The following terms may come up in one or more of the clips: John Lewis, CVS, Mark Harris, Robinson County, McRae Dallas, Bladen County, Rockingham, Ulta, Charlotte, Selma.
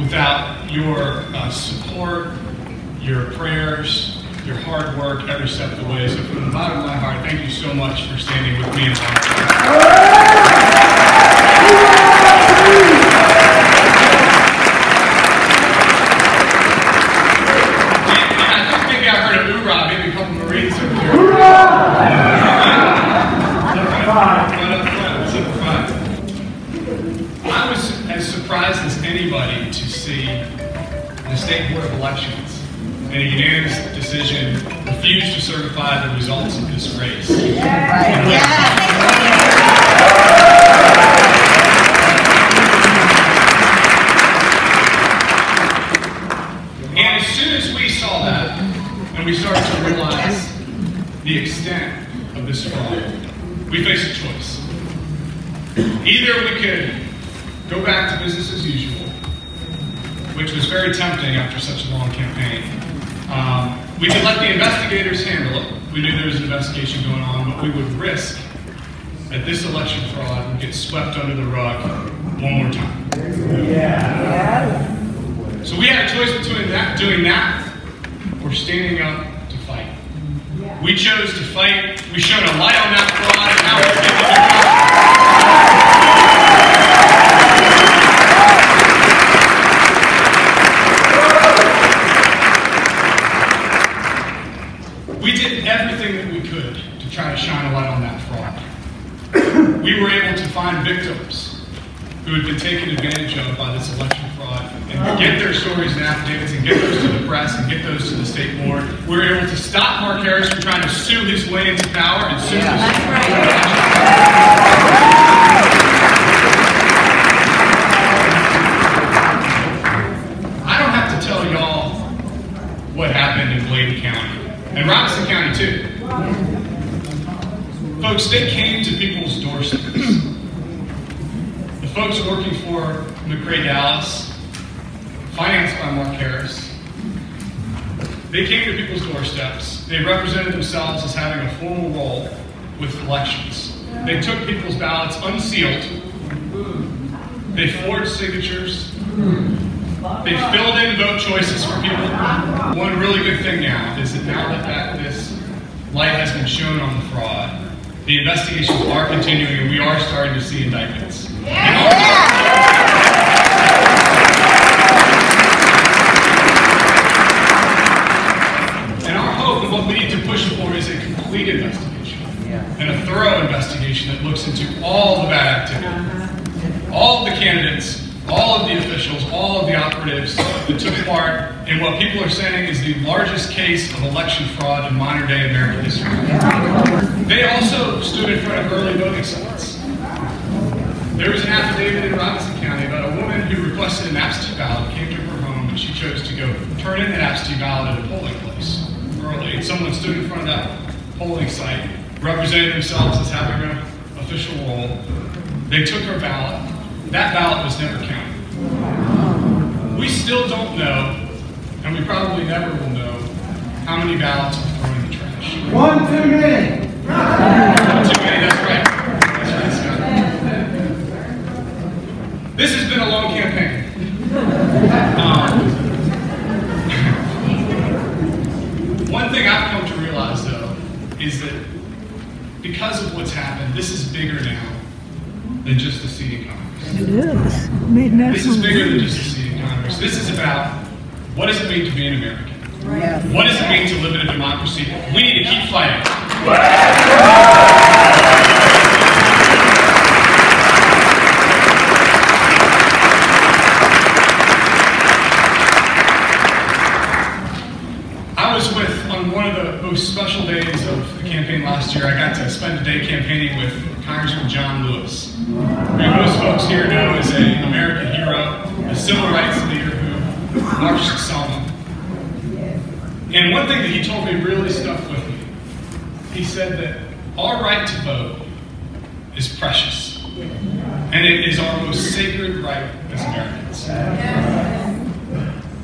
Without your support, your prayers, your hard work every step of the way. So from the bottom of my heart, thank you so much for standing with me. I think I heard a hoorah, maybe a couple of Marines over here. Hoorah! I was as surprised as anybody to see the State Board of Elections in a unanimous decision refused to certify the results of this race. Yeah. Right. Yeah. And as soon as we saw that, and we started to realize the extent of this fraud, we faced a choice. Either we could go back to business as usual, which was very tempting after such a long campaign. We could let the investigators handle it. We knew there was an investigation going on, but we would risk that this election fraud would get swept under the rug one more time. Yeah. So we had a choice between doing that or standing up to fight. Yeah. We chose to fight. We shone a light on that fraud and how it did everything that we could to try to shine a light on that fraud. We were able to find victims who had been taken advantage of by this election fraud and get their stories and affidavits and get those to the press and get those to the state board. We were able to stop Mark Harris from trying to sue his way into power and sue his way. I don't have to tell y'all what happened in Bladen County. And Robinson County, too. Folks, they came to people's doorsteps. The folks working for McRae Dallas, financed by Mark Harris, they came to people's doorsteps. They represented themselves as having a formal role with elections. They took people's ballots unsealed. They forged signatures. They filled in vote choices for people. One really good thing now is that this light has been shown on the fraud, the investigations are continuing and we are starting to see indictments. And our hope and what we need to push for is a complete investigation and a thorough investigation that looks into all the bad activity, all the candidates, all of the officials, all of the operatives that took part in what people are saying is the largest case of election fraud in modern day American history. They also stood in front of early voting sites. There was an affidavit in Robinson County about a woman who requested an absentee ballot, came to her home, and she chose to go turn in an absentee ballot at a polling place early. And someone stood in front of that polling site, represented themselves as having an official role. They took her ballot. That ballot was never counted. We still don't know, and we probably never will know, how many ballots were thrown in the trash. One too many! One too many, that's right. That's right, Scott. This has been a long campaign. One thing I've come to realize, though, is that because of what's happened, this is bigger now than just the seating Congress. It is. This is bigger than just the seating Congress. This is about what does it mean to be an American? Yes. What does it mean to live in a democracy? We need to keep fighting. I was with, on one of the most special days of the campaign last year, I got to spend a day campaigning with Congressman John Lewis, who most folks here know is an American hero, a civil rights leader who marched to Selma. And one thing that he told me really stuck with me. He said that our right to vote is precious, and it is our most sacred right as Americans.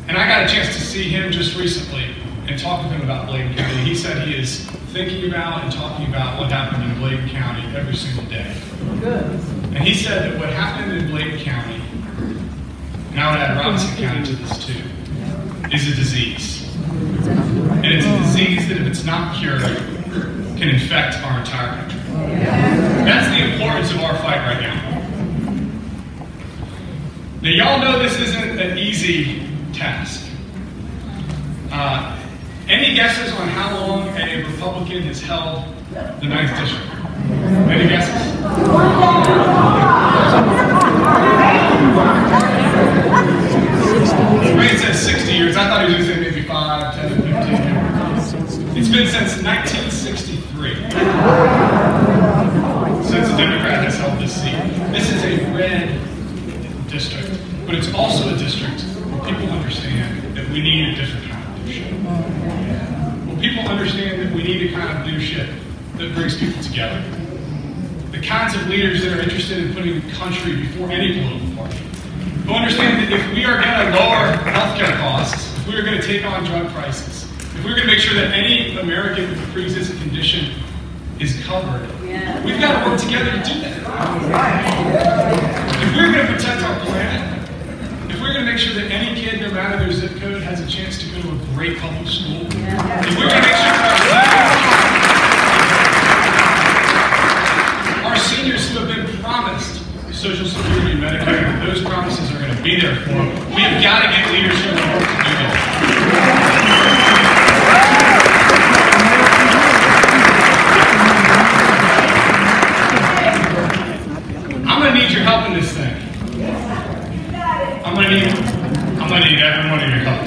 And I got a chance to see him just recently and talk with him about Bladen County. He said he is thinking about and talking about what happened in Bladen County every single day. Good. And he said that what happened in Bladen County, and I I'll add Robinson County to this too, is a disease. And it's a disease that if it's not cured, can infect our entire country. That's the importance of our fight right now. Now y'all know this isn't an easy task. Any guesses on how long a Republican has held the 9th District? Any guesses? Wayne says 60 years. I thought he was going to say maybe 5, 10, 15 years. It's been since 1963. Since a Democrat has held this seat. This is a red district, but it's also a district where people understand that we need a different kind of leadership. Well, people understand that we need a kind of leadership that brings people together. The kinds of leaders that are interested in putting the country before any political party, who understand that if we are going to lower healthcare costs, if we are going to take on drug prices, if we're going to make sure that any American with a pre-existing condition is covered, we've got to work together to do that. If we're going to protect our planet, if we're going to make sure that any kid, no matter their zip code, has a chance to go to a great public school, if we're going to make sure our seniors who have been promised Social Security and Medicare, those promises are going to be there for them. We have got to get leaders who are working to do that. I'm going to need your help in this thing. I'm going to need every one of your help.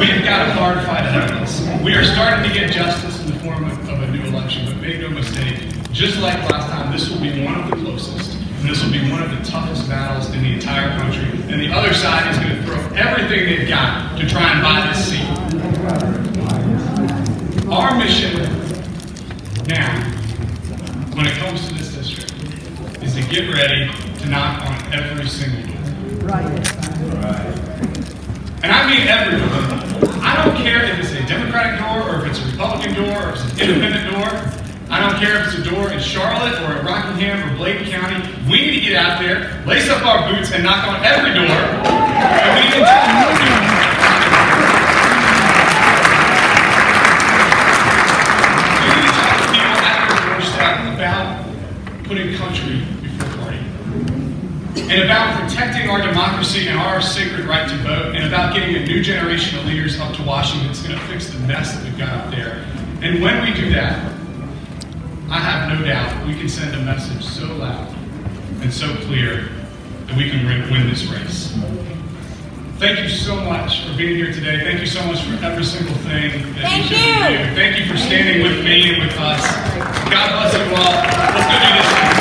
We've got a hard fight ahead of us. We are starting to get justice in the form of a new election, but make no mistake, just like last time, this will be one of the closest, and this will be one of the toughest battles in the entire country. And the other side is going to throw everything they've got to try and buy this seat. Our mission now, when it comes to this district, is to get ready to knock on every single door. And I mean every door. I don't care if it's a Democratic door, or if it's a Republican door, or if it's an independent door. I don't care if it's a door in Charlotte or in Rockingham or Bladen County. We need to get out there, lace up our boots, and knock on every door. And we can tell more people. We need to talk to people at their doorstep about putting country before party, and about protecting our democracy and our sacred right to vote, and about getting a new generation of leaders up to Washington that's going to fix the mess that we've got up there. And when we do that, I have no doubt we can send a message so loud and so clear that we can win this race. Thank you so much for being here today. Thank you so much for every single thing that you do. Thank you for standing with me and with us. God bless you all. Let's go do this.